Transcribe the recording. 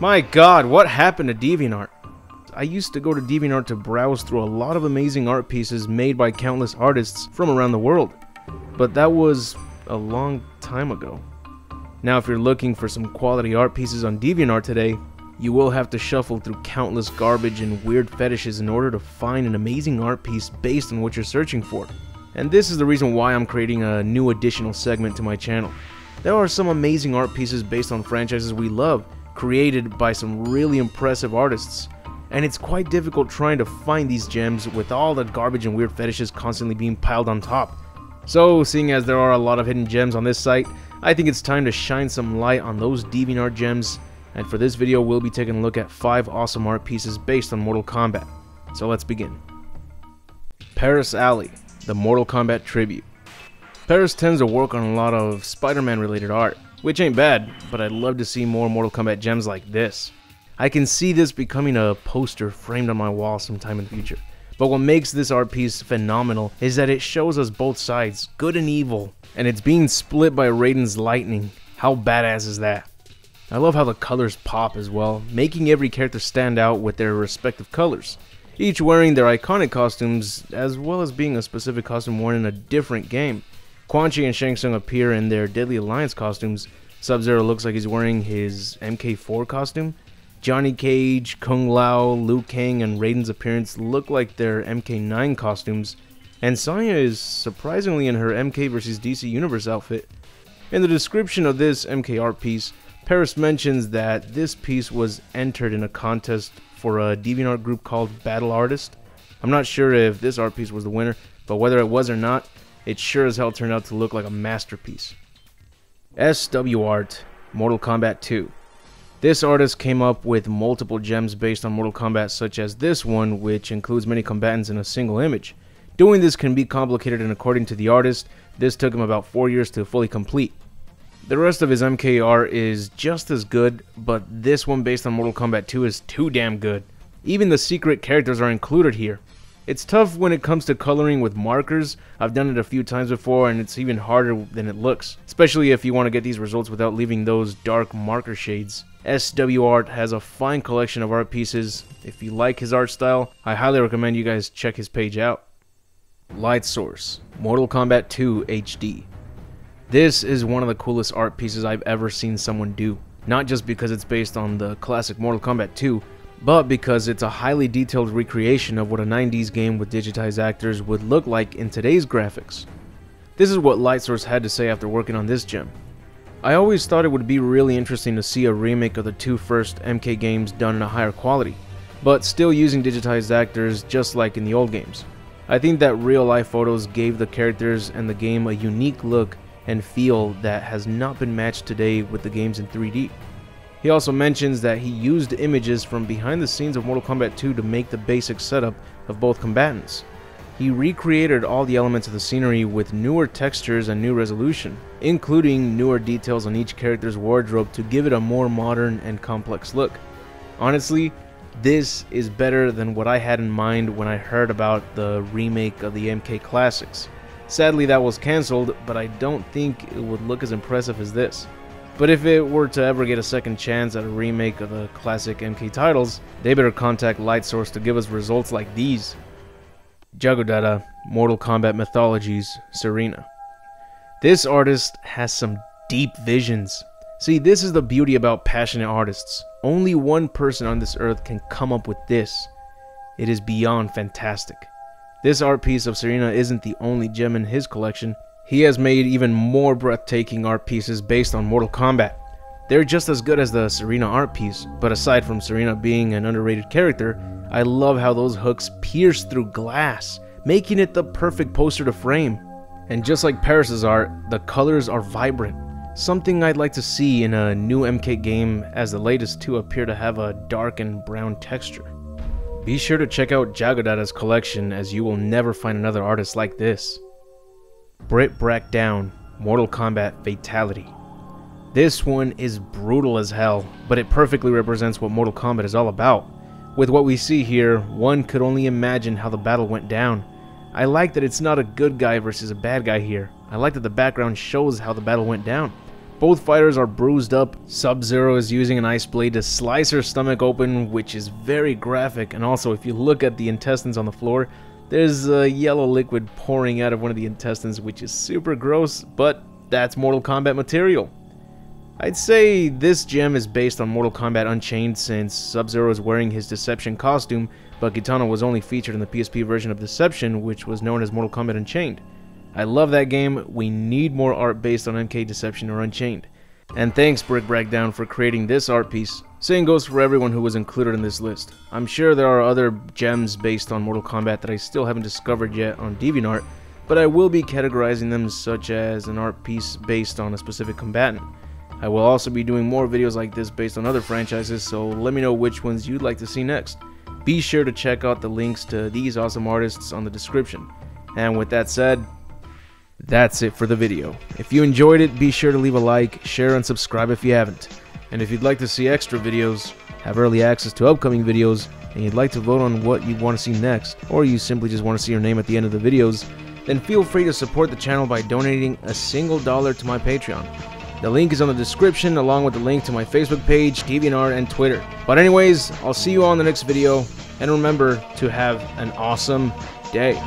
My God, what happened to DeviantArt? I used to go to DeviantArt to browse through a lot of amazing art pieces made by countless artists from around the world, but that was a long time ago. Now if you're looking for some quality art pieces on DeviantArt today, you will have to shuffle through countless garbage and weird fetishes in order to find an amazing art piece based on what you're searching for. And this is the reason why I'm creating a new additional segment to my channel. There are some amazing art pieces based on franchises we love, created by some really impressive artists. And it's quite difficult trying to find these gems with all the garbage and weird fetishes constantly being piled on top. So, seeing as there are a lot of hidden gems on this site, I think it's time to shine some light on those DeviantArt gems, and for this video we'll be taking a look at 5 awesome art pieces based on Mortal Kombat. So let's begin. Paris Alley, the Mortal Kombat tribute. Paris tends to work on a lot of Spider-Man related art, which ain't bad, but I'd love to see more Mortal Kombat gems like this. I can see this becoming a poster framed on my wall sometime in the future. But what makes this art piece phenomenal is that it shows us both sides, good and evil, and it's being split by Raiden's lightning. How badass is that? I love how the colors pop as well, making every character stand out with their respective colors, each wearing their iconic costumes as well as being a specific costume worn in a different game. Quan Chi and Shang Tsung appear in their Deadly Alliance costumes, Sub-Zero looks like he's wearing his MK4 costume, Johnny Cage, Kung Lao, Liu Kang, and Raiden's appearance look like their MK9 costumes, and Sonya is surprisingly in her MK vs. DC Universe outfit. In the description of this MK art piece, Paris mentions that this piece was entered in a contest for a DeviantArt group called Battle Artist. I'm not sure if this art piece was the winner, but whether it was or not, it sure as hell turned out to look like a masterpiece. SW Art, Mortal Kombat 2. This artist came up with multiple gems based on Mortal Kombat, such as this one, which includes many combatants in a single image. Doing this can be complicated, and according to the artist, this took him about 4 years to fully complete. The rest of his MK art is just as good, but this one based on Mortal Kombat 2 is too damn good. Even the secret characters are included here. It's tough when it comes to coloring with markers. I've done it a few times before and it's even harder than it looks, especially if you want to get these results without leaving those dark marker shades. SW Art has a fine collection of art pieces. If you like his art style, I highly recommend you guys check his page out. LightSource, Mortal Kombat 2 HD. This is one of the coolest art pieces I've ever seen someone do, not just because it's based on the classic Mortal Kombat 2, but because it's a highly detailed recreation of what a 90s game with digitized actors would look like in today's graphics. This is what LightSource had to say after working on this gem. I always thought it would be really interesting to see a remake of the two first MK games done in a higher quality, but still using digitized actors just like in the old games. I think that real-life photos gave the characters and the game a unique look and feel that has not been matched today with the games in 3D. He also mentions that he used images from behind the scenes of Mortal Kombat 2 to make the basic setup of both combatants. He recreated all the elements of the scenery with newer textures and new resolution, including newer details on each character's wardrobe to give it a more modern and complex look. Honestly, this is better than what I had in mind when I heard about the remake of the MK classics. Sadly, that was cancelled, but I don't think it would look as impressive as this. But if it were to ever get a second chance at a remake of the classic MK titles, they better contact LightSource to give us results like these. Jaggudada, Mortal Kombat Mythologies, Sareena. This artist has some deep visions. See, this is the beauty about passionate artists. Only one person on this earth can come up with this. It is beyond fantastic. This art piece of Sareena isn't the only gem in his collection. He has made even more breathtaking art pieces based on Mortal Kombat. They're just as good as the Sareena art piece, but aside from Sareena being an underrated character, I love how those hooks pierce through glass, making it the perfect poster to frame. And just like Paris's art, the colors are vibrant, something I'd like to see in a new MK game, as the latest two appear to have a dark and brown texture. Be sure to check out Jaggudada's collection, as you will never find another artist like this. Brit Brackdown, Mortal Kombat Fatality. This one is brutal as hell, but it perfectly represents what Mortal Kombat is all about. With what we see here, one could only imagine how the battle went down. I like that it's not a good guy versus a bad guy here. I like that the background shows how the battle went down. Both fighters are bruised up. Sub-Zero is using an ice blade to slice her stomach open, which is very graphic, and also if you look at the intestines on the floor, there's a yellow liquid pouring out of one of the intestines, which is super gross, but that's Mortal Kombat material. I'd say this gem is based on Mortal Kombat Unchained, since Sub-Zero is wearing his Deception costume, but Kitana was only featured in the PSP version of Deception, which was known as Mortal Kombat Unchained. I love that game. We need more art based on MK Deception or Unchained. And thanks Brit Brackdown for creating this art piece. Same goes for everyone who was included in this list. I'm sure there are other gems based on Mortal Kombat that I still haven't discovered yet on DeviantArt, but I will be categorizing them such as an art piece based on a specific combatant. I will also be doing more videos like this based on other franchises, so let me know which ones you'd like to see next. Be sure to check out the links to these awesome artists on the description. And with that said, that's it for the video. If you enjoyed it, be sure to leave a like, share, and subscribe if you haven't. And if you'd like to see extra videos, have early access to upcoming videos, and you'd like to vote on what you want to see next, or you simply just want to see your name at the end of the videos, then feel free to support the channel by donating $1 to my Patreon. The link is on the description, along with the link to my Facebook page, DeviantArt, and Twitter. But anyways, I'll see you all in the next video, and remember to have an awesome day.